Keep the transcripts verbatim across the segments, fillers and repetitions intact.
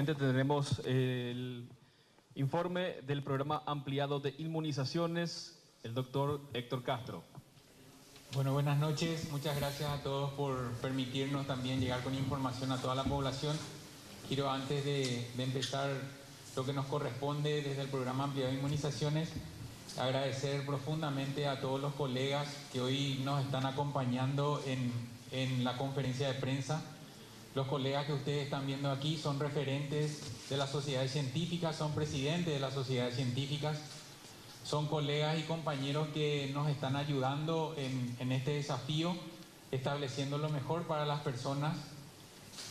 Posteriormente tendremos el informe del programa ampliado de inmunizaciones, el doctor Héctor Castro. Bueno, buenas noches. Muchas gracias a todos por permitirnos también llegar con información a toda la población. Quiero, antes de, de empezar lo que nos corresponde desde el programa ampliado de inmunizaciones, agradecer profundamente a todos los colegas que hoy nos están acompañando en, en la conferencia de prensa. Los colegas que ustedes están viendo aquí son referentes de las sociedades científicas, son presidentes de las sociedades científicas, son colegas y compañeros que nos están ayudando en, en este desafío, estableciendo lo mejor para las personas.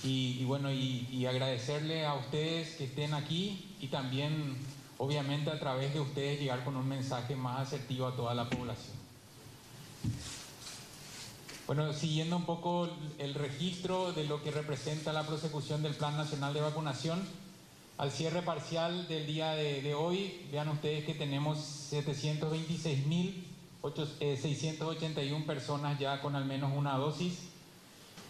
Y, y bueno, y, y agradecerle a ustedes que estén aquí y también, obviamente, a través de ustedes llegar con un mensaje más asertivo a toda la población. Bueno, siguiendo un poco el registro de lo que representa la prosecución del Plan Nacional de Vacunación, al cierre parcial del día de, de hoy, vean ustedes que tenemos setecientos veintiséis mil seiscientos ochenta y uno personas ya con al menos una dosis.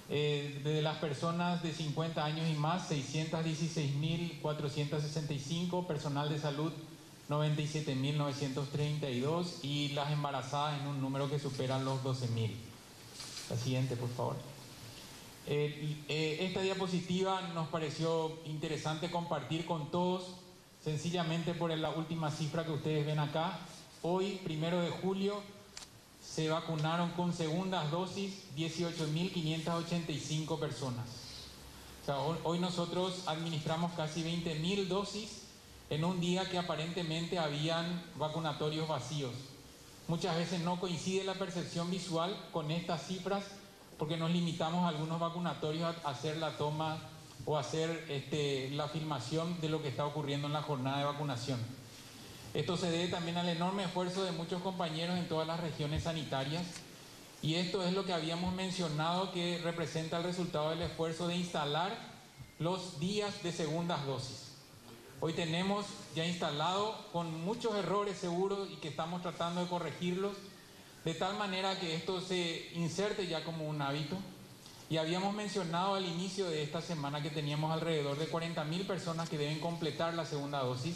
Eh, de las personas de cincuenta años y más, seiscientos dieciséis mil cuatrocientos sesenta y cinco, personal de salud noventa y siete mil novecientos treinta y dos y las embarazadas en un número que supera los doce mil. La siguiente, por favor. Eh, eh, esta diapositiva nos pareció interesante compartir con todos, sencillamente por la última cifra que ustedes ven acá. Hoy, primero de julio, se vacunaron con segundas dosis dieciocho mil quinientas ochenta y cinco personas. O sea, hoy nosotros administramos casi veinte mil dosis en un día que aparentemente habían vacunatorios vacíos. Muchas veces no coincide la percepción visual con estas cifras porque nos limitamos a algunos vacunatorios a hacer la toma o a hacer este, la filmación de lo que está ocurriendo en la jornada de vacunación. Esto se debe también al enorme esfuerzo de muchos compañeros en todas las regiones sanitarias y esto es lo que habíamos mencionado que representa el resultado del esfuerzo de instalar los días de segundas dosis. Hoy tenemos ya instalado, con muchos errores seguros y que estamos tratando de corregirlos, de tal manera que esto se inserte ya como un hábito, y habíamos mencionado al inicio de esta semana que teníamos alrededor de cuarenta mil personas que deben completar la segunda dosis.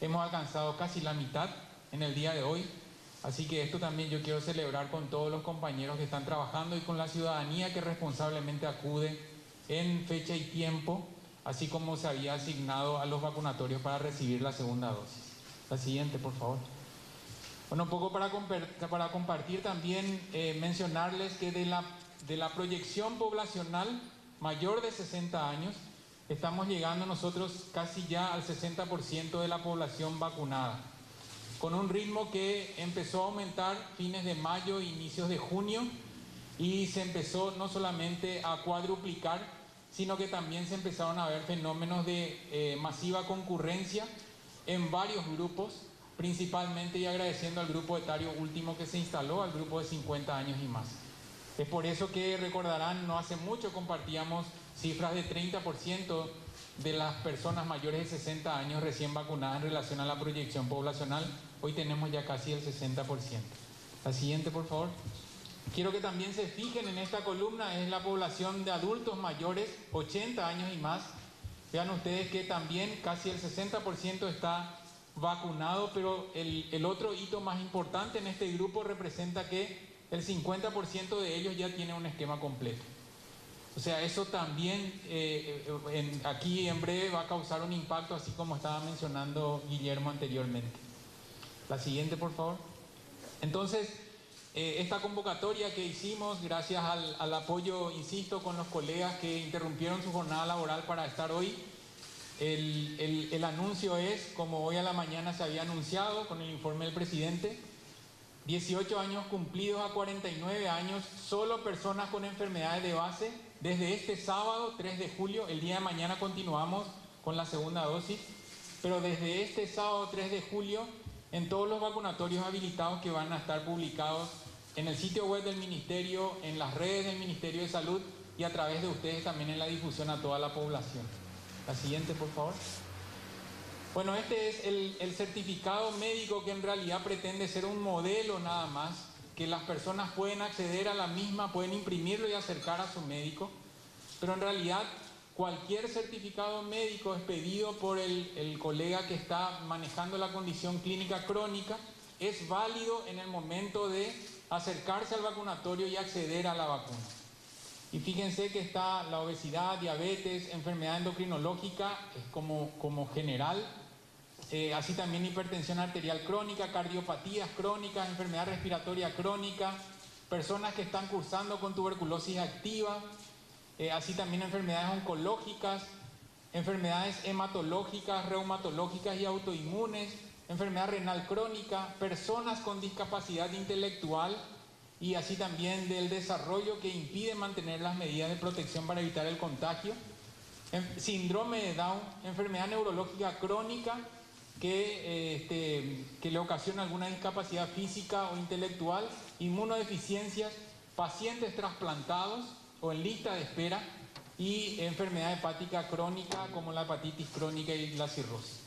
Hemos alcanzado casi la mitad en el día de hoy, así que esto también yo quiero celebrar con todos los compañeros que están trabajando y con la ciudadanía que responsablemente acude en fecha y tiempo, así como se había asignado a los vacunatorios para recibir la segunda dosis. La siguiente, por favor. Bueno, un poco para, para compartir también, eh, mencionarles que de la, de la proyección poblacional mayor de sesenta años, estamos llegando nosotros casi ya al sesenta por ciento de la población vacunada, con un ritmo que empezó a aumentar fines de mayo e inicios de junio, y se empezó no solamente a cuadruplicar, sino que también se empezaron a ver fenómenos de eh, masiva concurrencia en varios grupos, principalmente y agradeciendo al grupo etario último que se instaló, al grupo de cincuenta años y más. Es por eso que recordarán, no hace mucho compartíamos cifras de treinta por ciento de las personas mayores de sesenta años recién vacunadas en relación a la proyección poblacional. Hoy tenemos ya casi el sesenta por ciento. La siguiente, por favor. Quiero que también se fijen en esta columna, es la población de adultos mayores, ochenta años y más. Vean ustedes que también casi el sesenta por ciento está vacunado, pero el, el otro hito más importante en este grupo representa que el cincuenta por ciento de ellos ya tiene un esquema completo. O sea, eso también eh, en, aquí en breve va a causar un impacto, así como estaba mencionando Guillermo anteriormente. La siguiente, por favor. Entonces, eh, esta convocatoria que hicimos, gracias al, al apoyo, insisto, con los colegas que interrumpieron su jornada laboral para estar hoy, el, el, el anuncio es, como hoy a la mañana se había anunciado con el informe del presidente, dieciocho años cumplidos a cuarenta y nueve años, solo personas con enfermedades de base, desde este sábado tres de julio, el día de mañana continuamos con la segunda dosis, pero desde este sábado tres de julio, en todos los vacunatorios habilitados que van a estar publicados en el sitio web del Ministerio, en las redes del Ministerio de Salud y a través de ustedes también en la difusión a toda la población. La siguiente, por favor. Bueno, este es el, el certificado médico que en realidad pretende ser un modelo nada más, que las personas pueden acceder a la misma, pueden imprimirlo y acercar a su médico, pero en realidad Cualquier certificado médico expedido por el, el colega que está manejando la condición clínica crónica es válido en el momento de acercarse al vacunatorio y acceder a la vacuna. Y fíjense que está la obesidad, diabetes, enfermedad endocrinológica como, como general, eh, así también hipertensión arterial crónica, cardiopatías crónicas, enfermedad respiratoria crónica, personas que están cursando con tuberculosis activa, Eh, así también enfermedades oncológicas, enfermedades hematológicas, reumatológicas y autoinmunes, enfermedad renal crónica, personas con discapacidad intelectual y así también del desarrollo que impide mantener las medidas de protección para evitar el contagio, en, síndrome de Down, enfermedad neurológica crónica que, eh, este, que le ocasiona alguna discapacidad física o intelectual, inmunodeficiencias, pacientes trasplantados o en lista de espera y enfermedad hepática crónica como la hepatitis crónica y la cirrosis.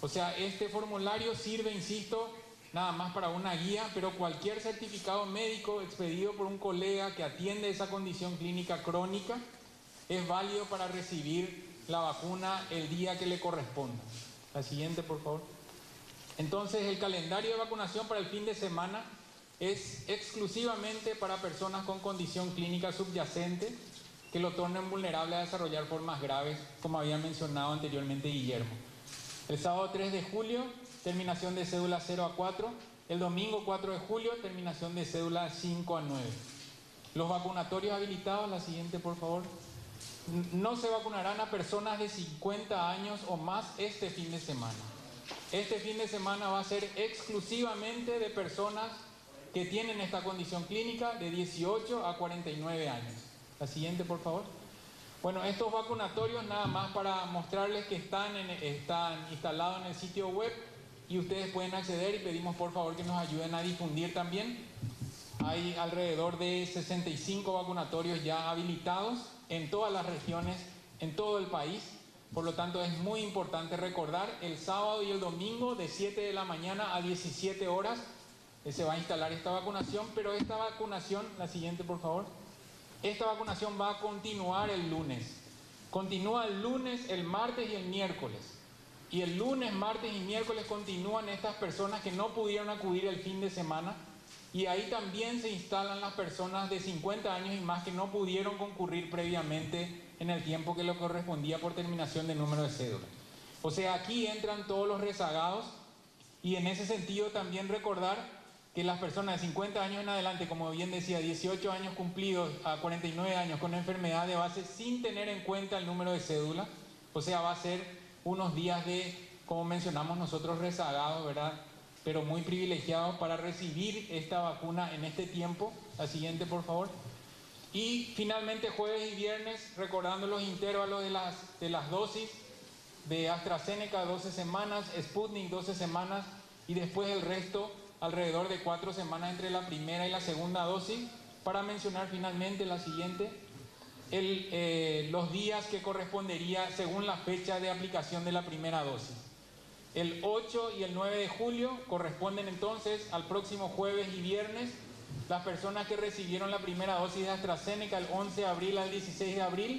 O sea, este formulario sirve, insisto, nada más para una guía, pero cualquier certificado médico expedido por un colega que atiende esa condición clínica crónica es válido para recibir la vacuna el día que le corresponda. La siguiente, por favor. Entonces, el calendario de vacunación para el fin de semana es exclusivamente para personas con condición clínica subyacente que lo tornen vulnerable a desarrollar formas graves, como había mencionado anteriormente Guillermo. El sábado tres de julio, terminación de cédula cero a cuatro. El domingo cuatro de julio, terminación de cédula cinco a nueve. Los vacunatorios habilitados, la siguiente por favor. No se vacunarán a personas de cincuenta años o más este fin de semana. Este fin de semana va a ser exclusivamente de personas que tienen esta condición clínica de dieciocho a cuarenta y nueve años. La siguiente, por favor. Bueno, estos vacunatorios nada más para mostrarles que están, en, están instalados en el sitio web y ustedes pueden acceder y pedimos por favor que nos ayuden a difundir también. Hay alrededor de sesenta y cinco vacunatorios ya habilitados en todas las regiones, en todo el país. Por lo tanto, es muy importante recordar el sábado y el domingo de siete de la mañana a diecisiete horas se va a instalar esta vacunación, pero esta vacunación, la siguiente por favor, esta vacunación va a continuar el lunes. Continúa el lunes, el martes y el miércoles. Y el lunes, martes y miércoles continúan estas personas que no pudieron acudir el fin de semana y ahí también se instalan las personas de cincuenta años y más que no pudieron concurrir previamente en el tiempo que le correspondía por terminación de número de cédula. O sea, aquí entran todos los rezagados y en ese sentido también recordar que las personas de cincuenta años en adelante, como bien decía, dieciocho años cumplidos a cuarenta y nueve años con enfermedad de base sin tener en cuenta el número de cédula, o sea, va a ser unos días de, como mencionamos nosotros, rezagados, ¿verdad? Pero muy privilegiados para recibir esta vacuna en este tiempo. La siguiente, por favor. Y finalmente, jueves y viernes, recordando los intervalos de las, de las dosis de AstraZeneca, doce semanas, Sputnik, doce semanas, y después el resto alrededor de cuatro semanas entre la primera y la segunda dosis. Para mencionar finalmente la siguiente, el, eh, los días que correspondería según la fecha de aplicación de la primera dosis. El ocho y el nueve de julio corresponden entonces al próximo jueves y viernes. Las personas que recibieron la primera dosis de AstraZeneca el once de abril al dieciséis de abril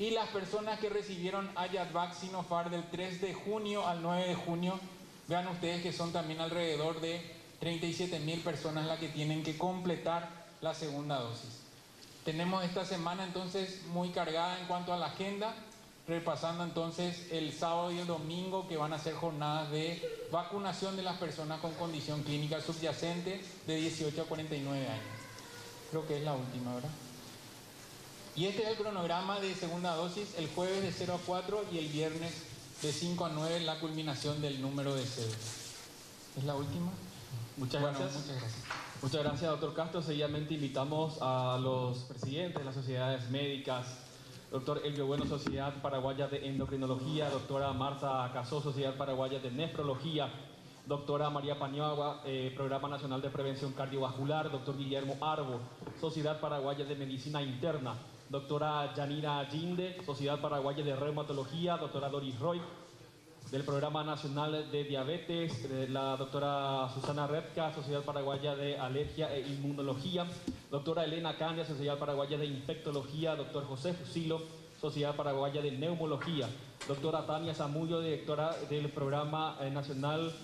y las personas que recibieron Ayatvax Sinofar del tres de junio al nueve de junio. Vean ustedes que son también alrededor de treinta y siete mil personas las que tienen que completar la segunda dosis. Tenemos esta semana entonces muy cargada en cuanto a la agenda, repasando entonces el sábado y el domingo que van a ser jornadas de vacunación de las personas con condición clínica subyacente de dieciocho a cuarenta y nueve años. Creo que es la última, ¿verdad? Y este es el cronograma de segunda dosis, el jueves de cero a cuatro y el viernes de cinco a nueve, la culminación del número de cédulas. ¿Es la última? Muchas, bueno, gracias. muchas gracias. Muchas gracias, doctor Castro. Seguidamente invitamos a los presidentes de las sociedades médicas, doctor Elbio Bueno, Sociedad Paraguaya de Endocrinología, doctora Marta Casó, Sociedad Paraguaya de Nefrología, doctora María Paniagua, eh, Programa Nacional de Prevención Cardiovascular, doctor Guillermo Arbo, Sociedad Paraguaya de Medicina Interna, doctora Yanina Glinde, Sociedad Paraguaya de Reumatología, doctora Doris Roy, del Programa Nacional de Diabetes, la doctora Susana Repka, Sociedad Paraguaya de Alergia e Inmunología, doctora Elena Candia, Sociedad Paraguaya de Infectología, doctor José Fusillo, Sociedad Paraguaya de Neumología. Doctora Tania Samudio, directora del Programa Nacional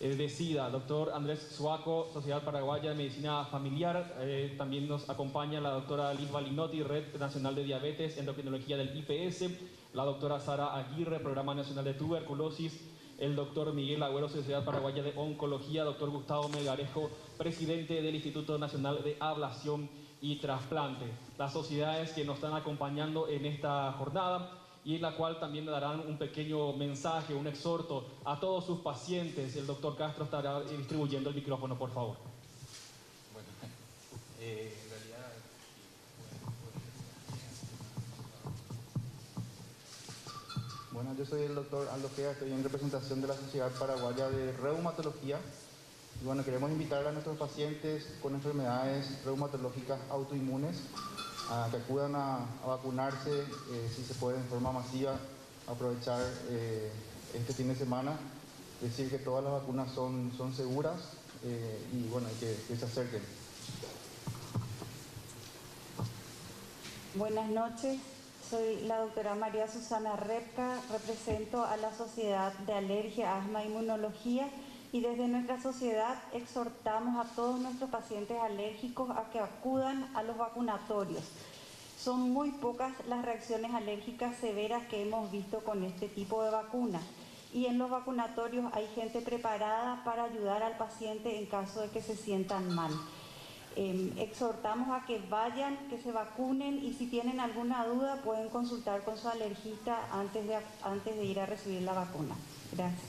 de SIDA. Doctor Andrés Soaco, Sociedad Paraguaya de Medicina Familiar. Eh, también nos acompaña la doctora Liz Valinotti, Red Nacional de Diabetes, Endocrinología del I P S. La doctora Sara Aguirre, Programa Nacional de Tuberculosis. El doctor Miguel Agüero, Sociedad Paraguaya de Oncología. Doctor Gustavo Melgarejo, presidente del Instituto Nacional de Ablación y Trasplante. Las sociedades que nos están acompañando en esta jornada, y en la cual también le darán un pequeño mensaje, un exhorto a todos sus pacientes. El doctor Castro estará distribuyendo el micrófono, por favor. Bueno, eh, en realidad... Bueno, yo soy el doctor Aldo Fea, estoy en representación de la Sociedad Paraguaya de Reumatología. Y bueno, queremos invitar a nuestros pacientes con enfermedades reumatológicas autoinmunes a que acudan a, a vacunarse, eh, si se puede, en forma masiva. Aprovechar eh, este fin de semana, decir que todas las vacunas son, son seguras, eh, y bueno, que, que se acerquen. Buenas noches, soy la doctora María Susana Repka, represento a la Sociedad de Alergia, Asma e Inmunología, y desde nuestra sociedad exhortamos a todos nuestros pacientes alérgicos a que acudan a los vacunatorios. Son muy pocas las reacciones alérgicas severas que hemos visto con este tipo de vacunas, y en los vacunatorios hay gente preparada para ayudar al paciente en caso de que se sientan mal. Eh, exhortamos a que vayan, que se vacunen, y si tienen alguna duda pueden consultar con su alergista antes de, antes de ir a recibir la vacuna. Gracias.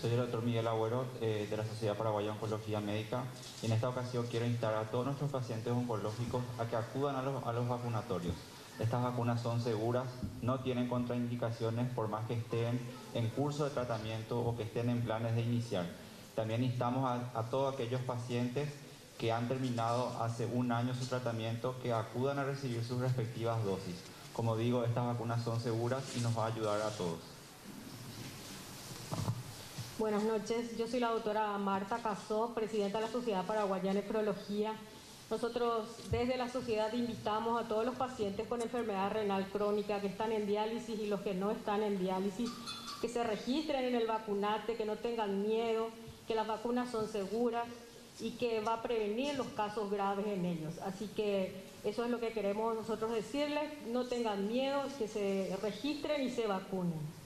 Soy el doctor Miguel Agüero, eh, de la Sociedad Paraguaya de Oncología Médica, y en esta ocasión quiero instar a todos nuestros pacientes oncológicos a que acudan a los, a los vacunatorios. Estas vacunas son seguras, no tienen contraindicaciones por más que estén en curso de tratamiento o que estén en planes de iniciar. También instamos a, a todos aquellos pacientes que han terminado hace un año su tratamiento que acudan a recibir sus respectivas dosis. Como digo, estas vacunas son seguras y nos va a ayudar a todos. Buenas noches, yo soy la doctora Marta Casó, presidenta de la Sociedad Paraguaya de Nefrología. Nosotros desde la sociedad invitamos a todos los pacientes con enfermedad renal crónica que están en diálisis y los que no están en diálisis, que se registren en el vacunate, que no tengan miedo, que las vacunas son seguras y que va a prevenir los casos graves en ellos. Así que eso es lo que queremos nosotros decirles, no tengan miedo, que se registren y se vacunen.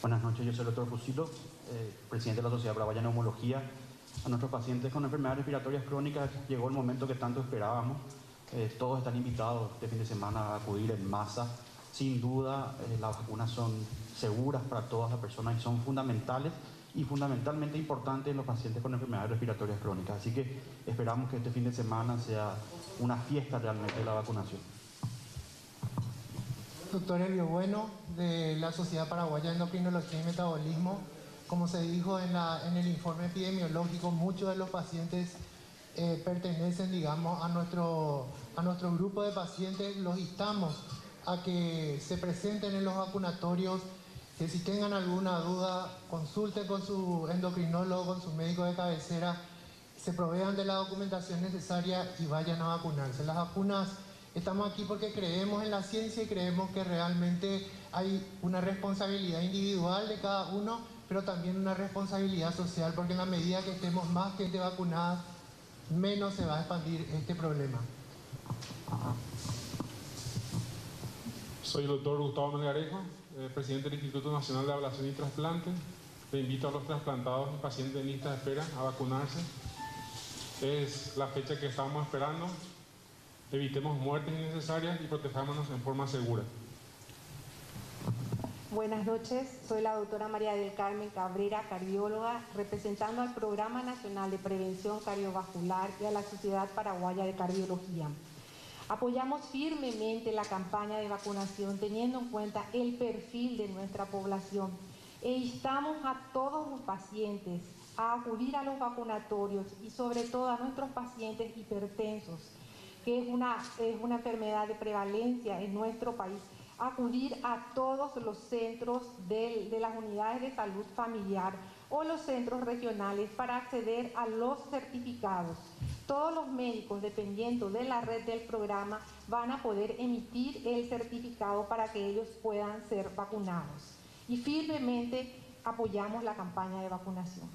Buenas noches, yo soy el doctor Fusillo, eh, presidente de la Sociedad Paraguaya de Neumología. A nuestros pacientes con enfermedades respiratorias crónicas llegó el momento que tanto esperábamos. Eh, todos están invitados este fin de semana a acudir en masa. Sin duda, eh, las vacunas son seguras para todas las personas y son fundamentales y fundamentalmente importantes en los pacientes con enfermedades respiratorias crónicas. Así que esperamos que este fin de semana sea una fiesta realmente de la vacunación. Doctor Elbio Bueno, de la Sociedad Paraguaya de Endocrinología y Metabolismo. Como se dijo en, la, en el informe epidemiológico, muchos de los pacientes eh, pertenecen, digamos, a nuestro, a nuestro grupo de pacientes. Los instamos a que se presenten en los vacunatorios, que si tengan alguna duda, consulten con su endocrinólogo, con su médico de cabecera, se provean de la documentación necesaria y vayan a vacunarse. Las vacunas... Estamos aquí porque creemos en la ciencia y creemos que realmente hay una responsabilidad individual de cada uno, pero también una responsabilidad social, porque en la medida que estemos más gente vacunada, menos se va a expandir este problema. Soy el doctor Gustavo Melgarejo, eh, presidente del Instituto Nacional de Ablación y Trasplante. Le invito a los trasplantados y pacientes en lista de espera a vacunarse. Es la fecha que estamos esperando. Evitemos muertes innecesarias y protejámonos en forma segura. Buenas noches, soy la doctora María del Carmen Cabrera, cardióloga, representando al Programa Nacional de Prevención Cardiovascular y a la Sociedad Paraguaya de Cardiología. Apoyamos firmemente la campaña de vacunación teniendo en cuenta el perfil de nuestra población e instamos a todos los pacientes a acudir a los vacunatorios y sobre todo a nuestros pacientes hipertensos, que es una, es una enfermedad de prevalencia en nuestro país, acudir a todos los centros de, de las unidades de salud familiar, o los centros regionales para acceder a los certificados. Todos los médicos, dependiendo de la red del programa, van a poder emitir el certificado para que ellos puedan ser vacunados. Y firmemente apoyamos la campaña de vacunación.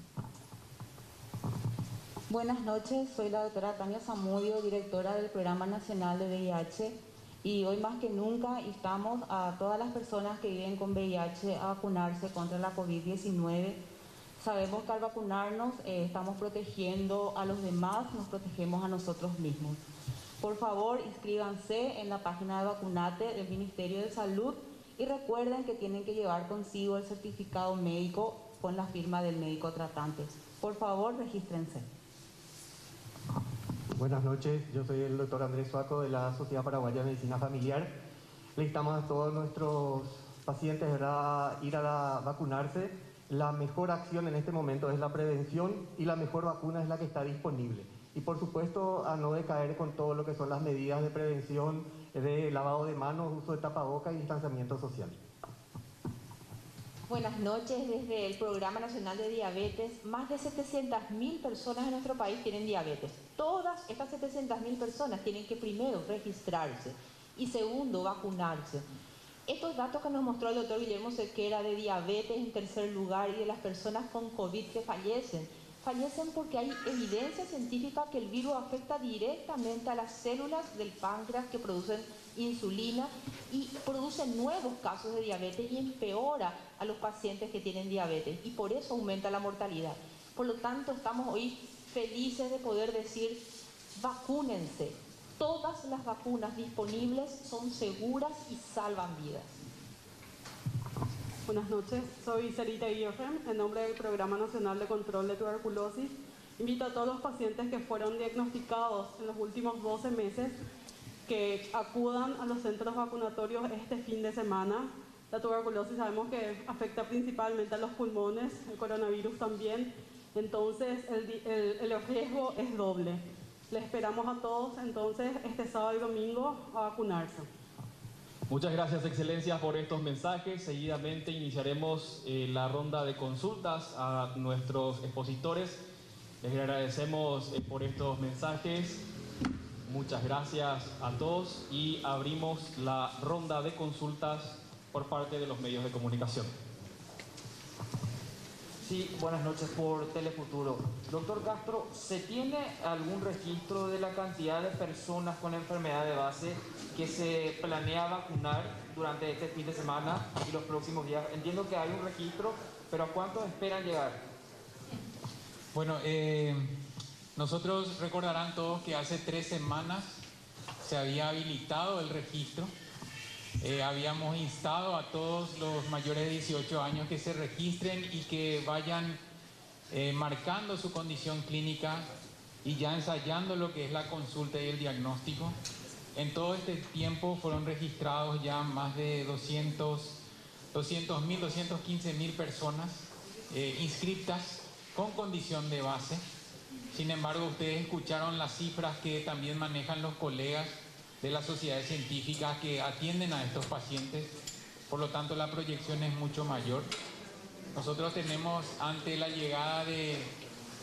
Buenas noches, soy la doctora Tania Samudio, directora del Programa Nacional de V I H, y hoy más que nunca instamos a todas las personas que viven con V I H a vacunarse contra la COVID diecinueve. Sabemos que al vacunarnos eh, estamos protegiendo a los demás, nos protegemos a nosotros mismos. Por favor, inscríbanse en la página de Vacunate del Ministerio de Salud y recuerden que tienen que llevar consigo el certificado médico con la firma del médico tratante. Por favor, regístrense. Buenas noches, yo soy el doctor Andrés Soaco de la Sociedad Paraguaya de Medicina Familiar. Le instamos a todos nuestros pacientes, ¿verdad?, ir a la, vacunarse. La mejor acción en este momento es la prevención y la mejor vacuna es la que está disponible. Y por supuesto a no decaer con todo lo que son las medidas de prevención, de lavado de manos, uso de tapabocas y distanciamiento social. Buenas noches, desde el Programa Nacional de Diabetes, más de setecientas mil personas en nuestro país tienen diabetes. Todas estas setecientas mil personas tienen que primero registrarse y segundo vacunarse. Estos datos que nos mostró el doctor Guillermo Sequera de diabetes en tercer lugar y de las personas con COVID que fallecen, fallecen porque hay evidencia científica que el virus afecta directamente a las células del páncreas que producen insulina y produce nuevos casos de diabetes y empeora a los pacientes que tienen diabetes y por eso aumenta la mortalidad. Por lo tanto, estamos hoy felices de poder decir, vacúnense. Todas las vacunas disponibles son seguras y salvan vidas. Buenas noches, soy Serita Guillermo, en nombre del Programa Nacional de Control de Tuberculosis. Invito a todos los pacientes que fueron diagnosticados en los últimos doce meses que acudan a los centros vacunatorios este fin de semana. La tuberculosis sabemos que afecta principalmente a los pulmones, el coronavirus también, entonces el, el, el riesgo es doble. Les esperamos a todos entonces este sábado y domingo a vacunarse. Muchas gracias, excelencias, por estos mensajes. Seguidamente iniciaremos eh, la ronda de consultas a nuestros expositores. Les agradecemos eh, por estos mensajes. Muchas gracias a todos y abrimos la ronda de consultas por parte de los medios de comunicación. Sí, buenas noches por Telefuturo. Doctor Castro, ¿se tiene algún registro de la cantidad de personas con enfermedad de base que se planea vacunar durante este fin de semana y los próximos días? Entiendo que hay un registro, pero ¿a cuántos esperan llegar? Bueno, eh, nosotros recordarán todos que hace tres semanas se había habilitado el registro. Eh, habíamos instado a todos los mayores de dieciocho años que se registren y que vayan eh, marcando su condición clínica y ya ensayando lo que es la consulta y el diagnóstico. En todo este tiempo fueron registrados ya más de doscientas mil, doscientas quince mil personas eh, inscriptas con condición de base. Sin embargo, ustedes escucharon las cifras que también manejan los colegas de las sociedades científicas que atienden a estos pacientes, por lo tanto la proyección es mucho mayor. Nosotros tenemos, ante la llegada de,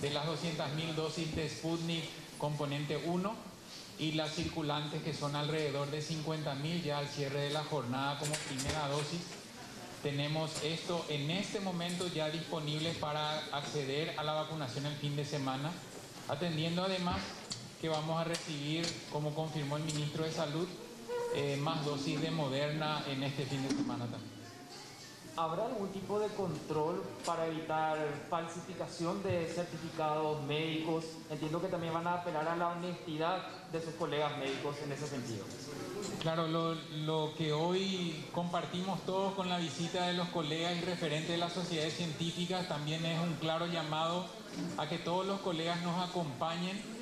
de las doscientas mil dosis de Sputnik componente uno y las circulantes, que son alrededor de cincuenta mil ya al cierre de la jornada como primera dosis, tenemos esto en este momento ya disponible para acceder a la vacunación el fin de semana, atendiendo además que vamos a recibir, como confirmó el ministro de Salud, eh, más dosis de Moderna en este fin de semana también. ¿Habrá algún tipo de control para evitar falsificación de certificados médicos? Entiendo que también van a apelar a la honestidad de sus colegas médicos en ese sentido. Claro, lo, lo que hoy compartimos todos con la visita de los colegas y referentes de las sociedades científicas también es un claro llamado a que todos los colegas nos acompañen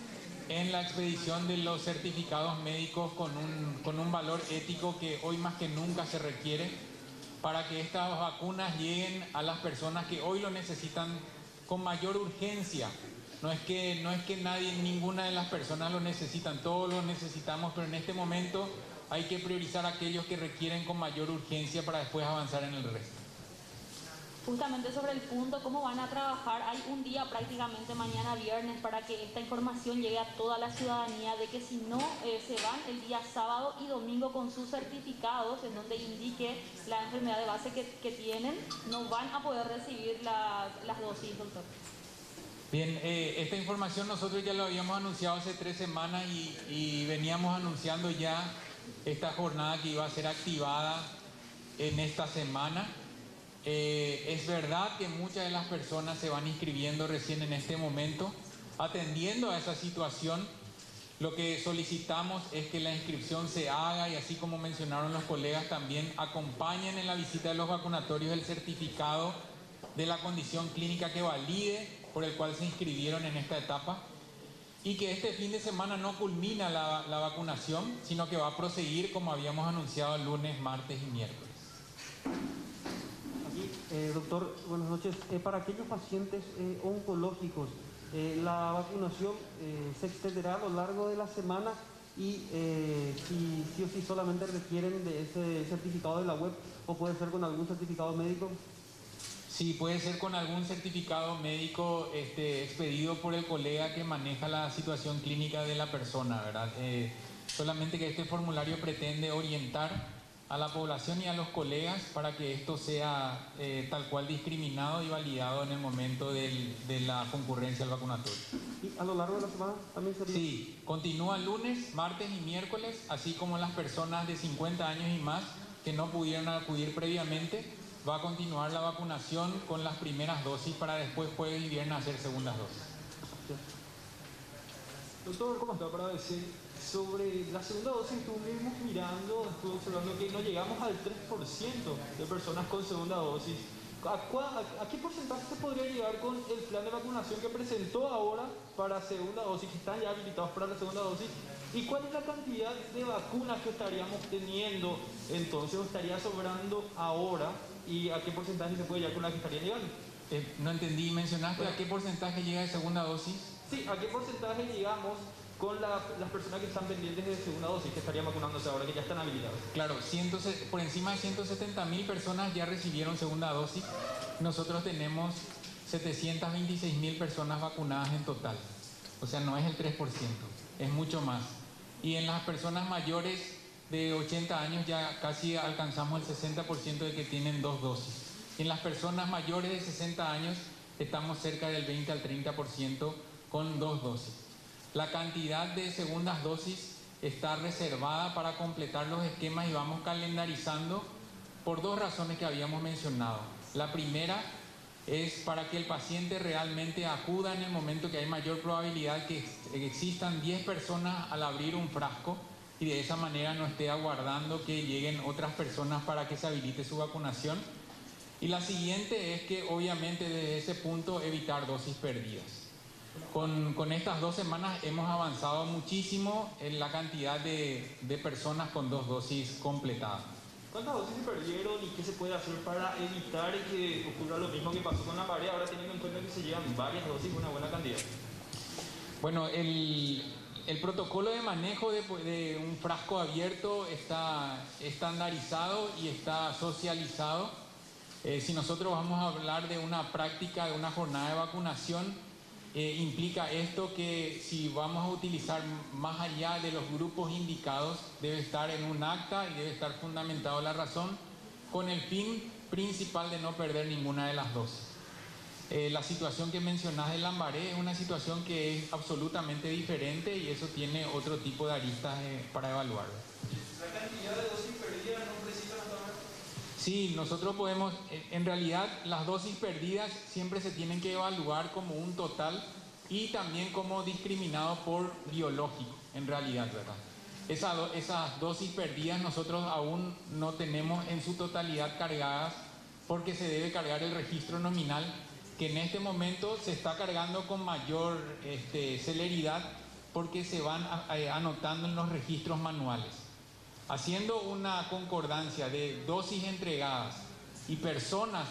en la expedición de los certificados médicos con un, con un valor ético que hoy más que nunca se requiere para que estas vacunas lleguen a las personas que hoy lo necesitan con mayor urgencia. No es que, no es que nadie, ninguna de las personas lo necesitan, todos lo necesitamos, pero en este momento hay que priorizar a aquellos que requieren con mayor urgencia para después avanzar en el resto. justamente sobre el punto, cómo van a trabajar. Hay un día prácticamente mañana viernes para que esta información llegue a toda la ciudadanía, de que si no eh, se van el día sábado y domingo con sus certificados en donde indique la enfermedad de base que, que tienen, no van a poder recibir las, las dosis, doctor. Bien, eh, esta información nosotros ya lo habíamos anunciado hace tres semanas y, y veníamos anunciando ya esta jornada que iba a ser activada en esta semana. Eh, es verdad que muchas de las personas se van inscribiendo recién en este momento. Atendiendo a esa situación, lo que solicitamos es que la inscripción se haga, y así como mencionaron los colegas también, acompañen en la visita de los vacunatorios el certificado de la condición clínica que valide por el cual se inscribieron en esta etapa, y que este fin de semana no culmina la, la vacunación, sino que va a proseguir como habíamos anunciado lunes, martes y miércoles. Eh, doctor, buenas noches. Eh, para aquellos pacientes eh, oncológicos, eh, la vacunación eh, se extenderá a lo largo de la semana, y eh, si sí o sí solamente requieren de ese certificado de la web, o puede ser con algún certificado médico. Sí, puede ser con algún certificado médico este, expedido por el colega que maneja la situación clínica de la persona, ¿verdad? Eh, solamente que este formulario pretende orientar a la población y a los colegas para que esto sea eh, tal cual discriminado y validado en el momento del, de la concurrencia al vacunatorio. ¿Y a lo largo de la semana también sería? Sí, continúa lunes, martes y miércoles, así como las personas de cincuenta años y más que no pudieron acudir previamente. Va a continuar la vacunación con las primeras dosis para después jueves y viernes hacer segundas dosis. Doctor, ¿cómo está? Para decir, sobre la segunda dosis estuvimos mirando, estuve observando que no llegamos al tres por ciento de personas con segunda dosis. ¿A, a, ¿A qué porcentaje se podría llegar con el plan de vacunación que presentó ahora para segunda dosis, que están ya habilitados para la segunda dosis? ¿Y cuál es la cantidad de vacunas que estaríamos teniendo entonces, o estaría sobrando ahora? ¿Y a qué porcentaje se puede llegar con la que estaría llegando? Eh, no entendí, mencionaste bueno. ¿A qué porcentaje llega de segunda dosis? Sí, ¿a qué porcentaje llegamos con la, las personas que están pendientes de segunda dosis, que estarían vacunándose ahora, que ya están habilitados? Claro, por encima de ciento setenta mil personas ya recibieron segunda dosis. Nosotros tenemos setecientas veintiséis mil personas vacunadas en total. O sea, no es el tres por ciento, es mucho más. Y en las personas mayores de ochenta años ya casi alcanzamos el sesenta por ciento de que tienen dos dosis. En las personas mayores de sesenta años estamos cerca del veinte al treinta por ciento con dos dosis. La cantidad de segundas dosis está reservada para completar los esquemas, y vamos calendarizando por dos razones que habíamos mencionado. La primera es para que el paciente realmente acuda en el momento que hay mayor probabilidad que existan diez personas al abrir un frasco, y de esa manera no esté aguardando que lleguen otras personas para que se habilite su vacunación. Y la siguiente es que obviamente desde ese punto evitar dosis perdidas. Con, con estas dos semanas hemos avanzado muchísimo en la cantidad de, de personas con dos dosis completadas. ¿Cuántas dosis se perdieron y qué se puede hacer para evitar que ocurra lo mismo que pasó con la pared, ahora teniendo en cuenta que se llevan varias dosis, una buena cantidad? Bueno, el... El protocolo de manejo de, de un frasco abierto está estandarizado y está socializado. Eh, si nosotros vamos a hablar de una práctica, de una jornada de vacunación, eh, implica esto que si vamos a utilizar más allá de los grupos indicados, debe estar en un acta y debe estar fundamentado la razón, con el fin principal de no perder ninguna de las dosis. Eh, la situación que mencionás del Lambaré es una situación que es absolutamente diferente, y eso tiene otro tipo de aristas eh, para evaluar. ¿La cantidad de dosis perdidas no precisa tomar? Sí, nosotros podemos, en realidad las dosis perdidas siempre se tienen que evaluar como un total y también como discriminado por biológico, en realidad, ¿verdad? Esa do, esas dosis perdidas nosotros aún no tenemos en su totalidad cargadas, porque se debe cargar el registro nominal, que en este momento se está cargando con mayor este, celeridad, porque se van a, a, anotando en los registros manuales. Haciendo una concordancia de dosis entregadas y personas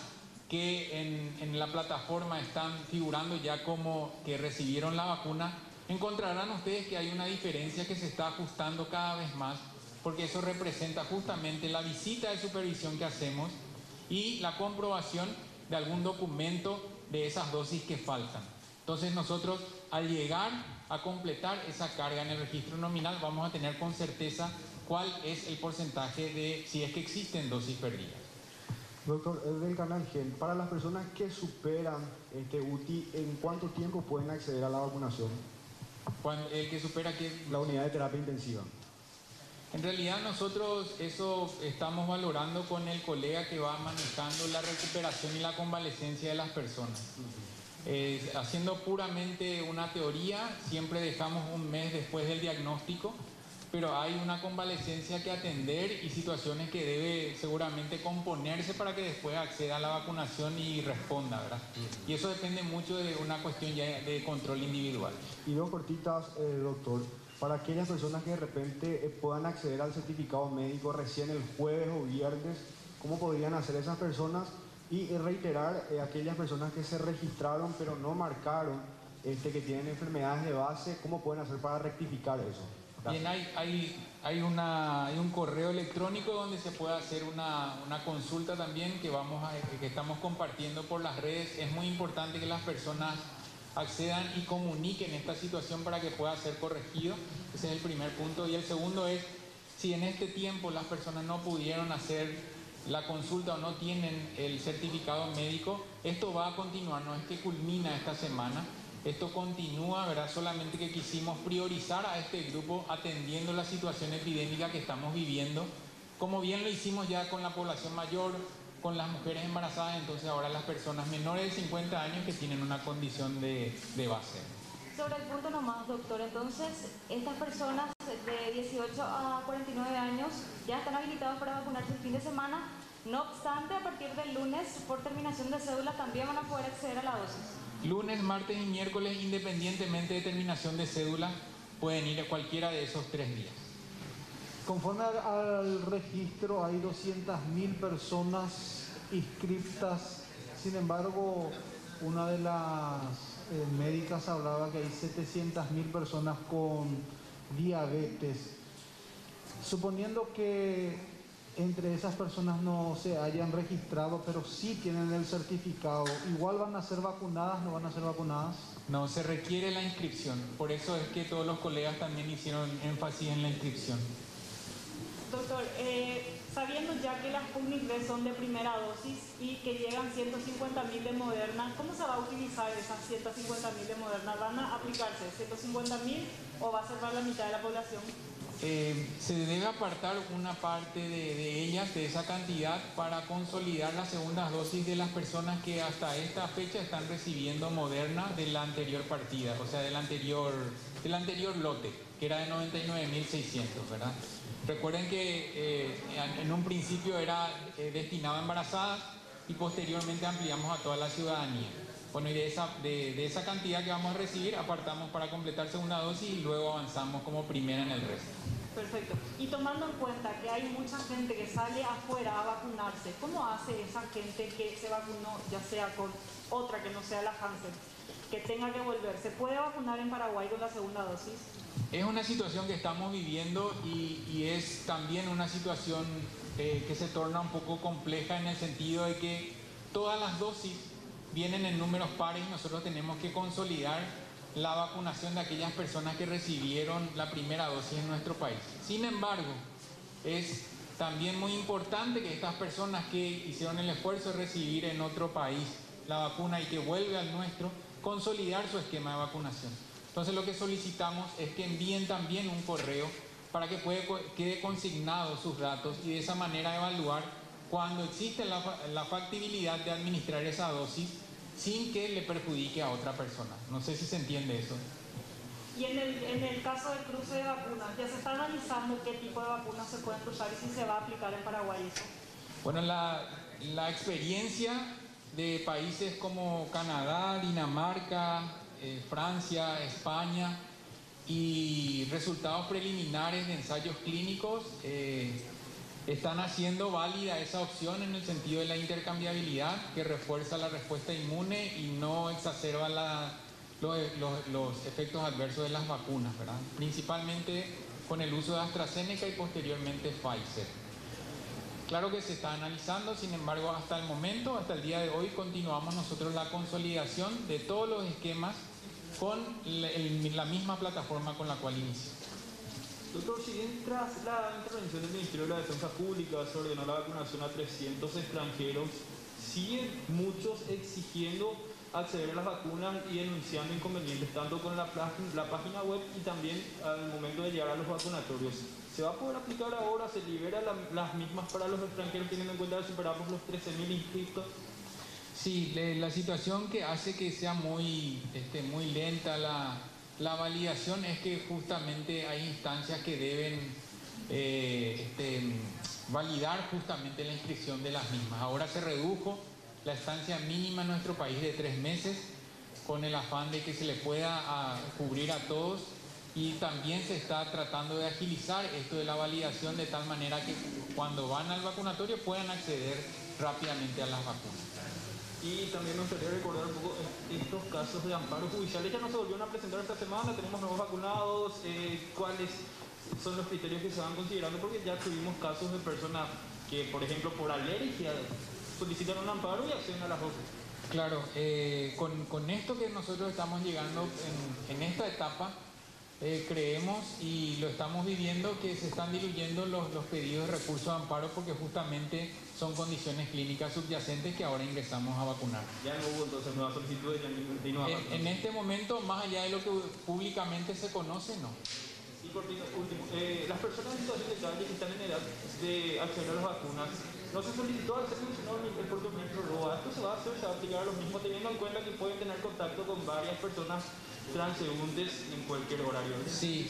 que en, en la plataforma están figurando ya como que recibieron la vacuna, encontrarán ustedes que hay una diferencia que se está ajustando cada vez más, porque eso representa justamente la visita de supervisión que hacemos y la comprobación de algún documento de esas dosis que faltan. Entonces nosotros, al llegar a completar esa carga en el registro nominal, vamos a tener con certeza cuál es el porcentaje de, si es que existen dosis perdidas. Doctor del Canal Gen, para las personas que superan este U T I, ¿en cuánto tiempo pueden acceder a la vacunación? Cuando, ¿el que supera qué? La unidad de terapia intensiva. En realidad nosotros eso estamos valorando con el colega que va manejando la recuperación y la convalecencia de las personas. Eh, haciendo puramente una teoría, siempre dejamos un mes después del diagnóstico, pero hay una convalecencia que atender y situaciones que debe seguramente componerse para que después acceda a la vacunación y responda, ¿verdad? Y eso depende mucho de una cuestión ya de control individual. Y dos cortitas, eh, doctor. Para aquellas personas que de repente puedan acceder al certificado médico recién el jueves o viernes, ¿cómo podrían hacer esas personas? Y reiterar eh, aquellas personas que se registraron pero no marcaron este, que tienen enfermedades de base, ¿cómo pueden hacer para rectificar eso? Bien, hay, hay, hay, una, hay un correo electrónico donde se puede hacer una, una consulta también que, vamos a, que estamos compartiendo por las redes. Es muy importante que las personas accedan y comuniquen esta situación para que pueda ser corregido. Ese es el primer punto. Y el segundo es, si en este tiempo las personas no pudieron hacer la consulta o no tienen el certificado médico, esto va a continuar, no es que culmina esta semana, esto continúa, ¿verdad? Solamente que quisimos priorizar a este grupo atendiendo la situación epidémica que estamos viviendo, como bien lo hicimos ya con la población mayor, con las mujeres embarazadas, entonces ahora las personas menores de cincuenta años que tienen una condición de, de base. Sobre el punto nomás, doctor, entonces, estas personas de dieciocho a cuarenta y nueve años ya están habilitadas para vacunarse el fin de semana, no obstante, a partir del lunes, por terminación de cédula, también van a poder acceder a la dosis. Lunes, martes y miércoles, independientemente de terminación de cédula, pueden ir a cualquiera de esos tres días. Conforme al registro hay doscientas mil personas inscriptas, sin embargo una de las eh, médicas hablaba que hay setecientas mil personas con diabetes. Suponiendo que entre esas personas no se hayan registrado, pero sí tienen el certificado, ¿igual van a ser vacunadas, no van a ser vacunadas? No, se requiere la inscripción, por eso es que todos los colegas también hicieron énfasis en la inscripción. Doctor, eh, sabiendo ya que las Sputnik V son de primera dosis y que llegan ciento cincuenta mil de Moderna, ¿cómo se va a utilizar esas ciento cincuenta mil de Moderna? ¿Van a aplicarse ciento cincuenta mil o va a ser para la mitad de la población? Eh, se debe apartar una parte de, de ellas, de esa cantidad, para consolidar las segundas dosis de las personas que hasta esta fecha están recibiendo Moderna de la anterior partida, o sea, del anterior, del anterior lote, que era de noventa y nueve mil seiscientos, ¿verdad? Recuerden que eh, en un principio era eh, destinado a embarazadas y posteriormente ampliamos a toda la ciudadanía. Bueno, y de esa, de, de esa cantidad que vamos a recibir, apartamos para completar segunda dosis y luego avanzamos como primera en el resto. Perfecto. Y tomando en cuenta que hay mucha gente que sale afuera a vacunarse, ¿cómo hace esa gente que se vacunó, ya sea con otra que no sea la Janssen, que tenga que volver? ¿Se puede vacunar en Paraguay con la segunda dosis? Es una situación que estamos viviendo y, y es también una situación eh, que se torna un poco compleja en el sentido de que todas las dosis vienen en números pares y nosotros tenemos que consolidar la vacunación de aquellas personas que recibieron la primera dosis en nuestro país. Sin embargo, es también muy importante que estas personas que hicieron el esfuerzo de recibir en otro país la vacuna y que vuelve al nuestro, consolidar su esquema de vacunación. Entonces lo que solicitamos es que envíen también un correo para que puede, quede consignado sus datos y de esa manera evaluar cuando existe la, la factibilidad de administrar esa dosis sin que le perjudique a otra persona. No sé si se entiende eso. Y en el, en el caso del cruce de vacunas, ¿ya se está analizando qué tipo de vacunas se pueden cruzar y si se va a aplicar en Paraguay eso? Bueno, la, la experiencia de países como Canadá, Dinamarca, Eh, Francia, España y resultados preliminares de ensayos clínicos eh, están haciendo válida esa opción en el sentido de la intercambiabilidad que refuerza la respuesta inmune y no exacerba la, los, los, los efectos adversos de las vacunas, ¿verdad? Principalmente con el uso de AstraZeneca y posteriormente Pfizer. Claro que se está analizando, sin embargo, hasta el momento, hasta el día de hoy, continuamos nosotros la consolidación de todos los esquemas con la misma plataforma con la cual inició. Doctor, si bien tras la intervención del Ministerio de la Defensa Pública se ordenó la vacunación a trescientos extranjeros, siguen muchos exigiendo acceder a las vacunas y denunciando inconvenientes tanto con la, la página web y también al momento de llegar a los vacunatorios. ¿Se va a poder aplicar ahora? ¿Se liberan la, las mismas para los extranjeros teniendo en cuenta que superamos los trece mil inscritos? Sí, la situación que hace que sea muy, este, muy lenta la, la validación es que justamente hay instancias que deben eh, este, validar justamente la inscripción de las mismas. Ahora se redujo la estancia mínima en nuestro país de tres meses con el afán de que se le pueda a, cubrir a todos, y también se está tratando de agilizar esto de la validación de tal manera que cuando van al vacunatorio puedan acceder rápidamente a las vacunas. Y también me gustaría recordar un poco estos casos de amparos judiciales. Ya no se volvieron a presentar esta semana, tenemos nuevos vacunados. Eh, ¿Cuáles son los criterios que se van considerando? Porque ya tuvimos casos de personas que, por ejemplo, por alergia solicitan un amparo y acceden a las dosis. Claro, eh, con, con esto que nosotros estamos llegando en, en esta etapa, eh, creemos y lo estamos viviendo que se están diluyendo los, los pedidos de recursos de amparo, porque justamente son condiciones clínicas subyacentes que ahora ingresamos a vacunar. Ya no hubo entonces nuevas solicitudes, ya no hubo. En, en este momento, más allá de lo que públicamente se conoce, no. Y por último, eh, las personas en situación de calle que están en edad de acceder a las vacunas, no se solicitó al ser mencionado el puerto ministro Roa. ¿Esto se va a hacer? ¿Se va a aplicar a los mismos teniendo en cuenta que pueden tener contacto con varias personas transeúntes en cualquier horario? Sí,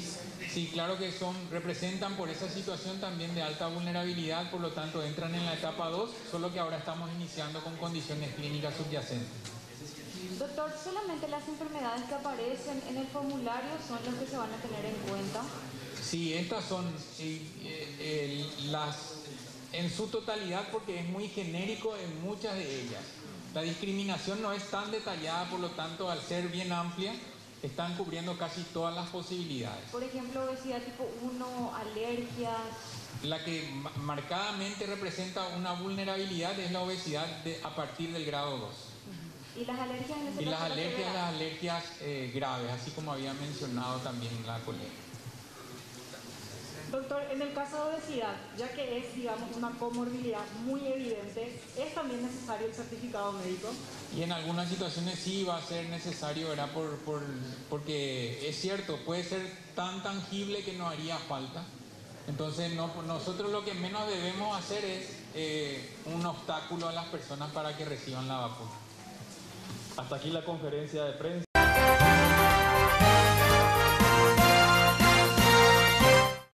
sí, claro que son, representan por esa situación también de alta vulnerabilidad, por lo tanto entran en la etapa dos, solo que ahora estamos iniciando con condiciones clínicas subyacentes. Doctor, ¿solamente las enfermedades que aparecen en el formulario son las que se van a tener en cuenta? Sí, estas son sí, eh, eh, las en su totalidad, porque es muy genérico en muchas de ellas. La discriminación no es tan detallada, por lo tanto, al ser bien amplia, están cubriendo casi todas las posibilidades. Por ejemplo, obesidad tipo uno, alergias. La que marcadamente representa una vulnerabilidad es la obesidad de, a partir del grado dos. ¿Y las alergias? Y las alergias, las alergias eh, graves, así como había mencionado también la colega. Doctor, en el caso de obesidad, ya que es, digamos, una comorbilidad muy evidente, ¿es también necesario el certificado médico? Y en algunas situaciones sí va a ser necesario, ¿verdad? Por, por, porque es cierto, puede ser tan tangible que no haría falta. Entonces, no, nosotros lo que menos debemos hacer es eh, un obstáculo a las personas para que reciban la vacuna. Hasta aquí la conferencia de prensa.